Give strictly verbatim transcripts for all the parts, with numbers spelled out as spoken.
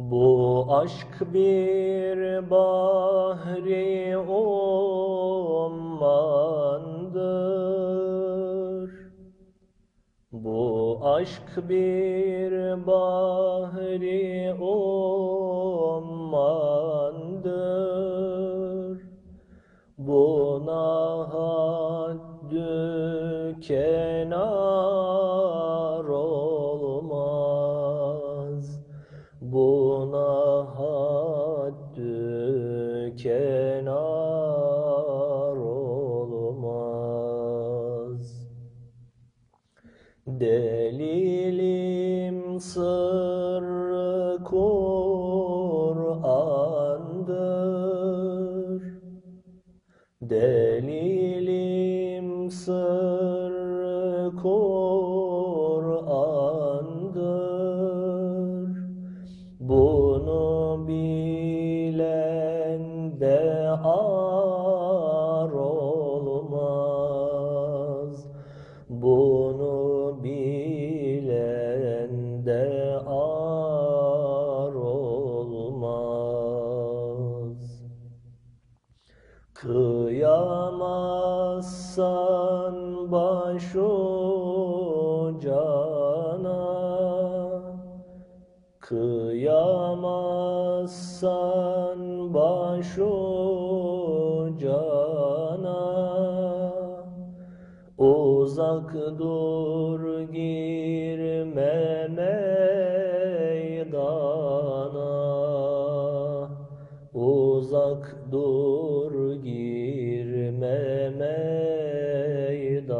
Bu aşk bir bahri ummandır. Bu aşk bir bahri ummandır. Buna haddü kenar olmaz. Buna haddü kenar olmaz. Delilim sırrı Kur'an'dır. Delilim sırrı Kur'an'dır. Bunu bilen de ar olmaz. Bunu bilen de ar olmaz. Kıyamazsan başucana, kıyamazsan başucana, uzak dur girme meydana, uzak dur girme meydana.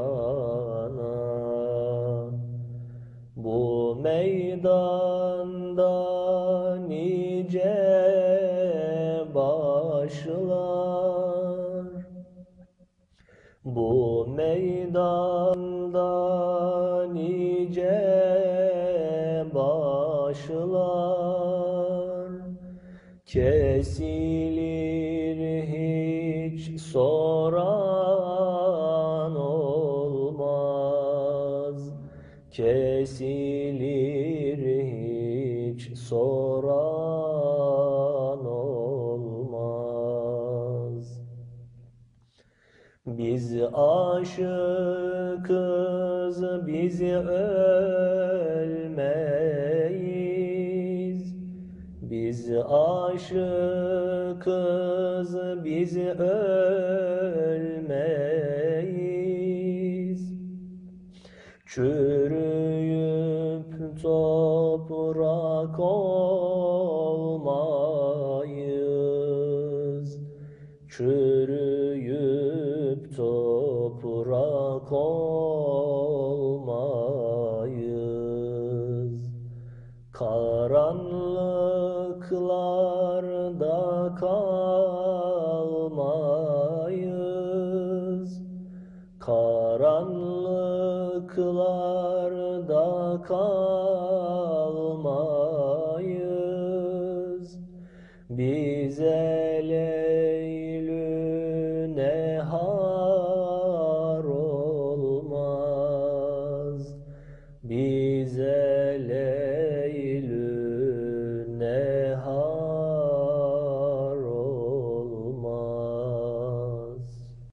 Bu meydanda nice başlar, bu meydanda nice başlar, kesilir hiç soran olmaz, kesilir hiç soran olmaz. Biz aşıkız, biz ölmeyiz. Biz aşıkız, biz ölmeyiz. Çürüyüp toprak olmayız. Çürüyüp toprak olmayız. Karanlıklarda kalmayız. Karanlıklarda kalmayız. Bize